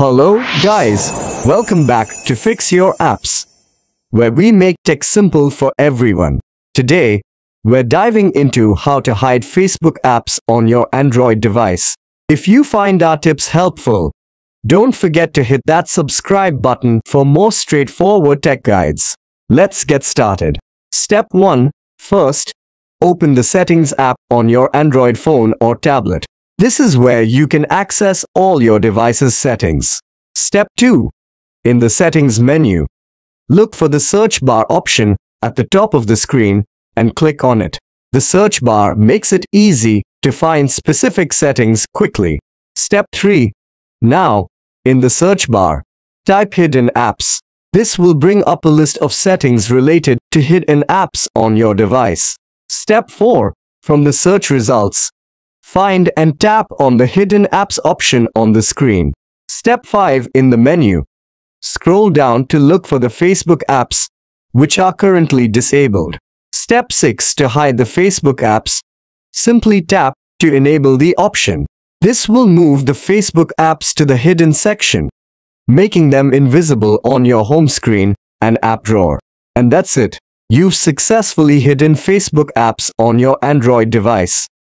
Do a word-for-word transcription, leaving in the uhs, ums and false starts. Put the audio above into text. Hello guys, welcome back to Fix Your Apps, where we make tech simple for everyone. Today, we're diving into how to hide Facebook apps on your Android device. If you find our tips helpful, don't forget to hit that subscribe button for more straightforward tech guides. Let's get started. Step one. First, open the Settings app on your Android phone or tablet. This is where you can access all your device's settings. Step two. In the Settings menu, look for the search bar option at the top of the screen and click on it. The search bar makes it easy to find specific settings quickly. Step three. Now, in the search bar, type Hidden Apps. This will bring up a list of settings related to hidden apps on your device. Step four. From the search results, find and tap on the Hidden Apps option on the screen. Step five. In the menu, scroll down to look for the Facebook apps, which are currently disabled. Step six. To hide the Facebook apps, simply tap to enable the option. This will move the Facebook apps to the hidden section, making them invisible on your home screen and app drawer. And that's it. You've successfully hidden Facebook apps on your Android device.